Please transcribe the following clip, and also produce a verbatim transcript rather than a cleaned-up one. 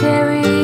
carry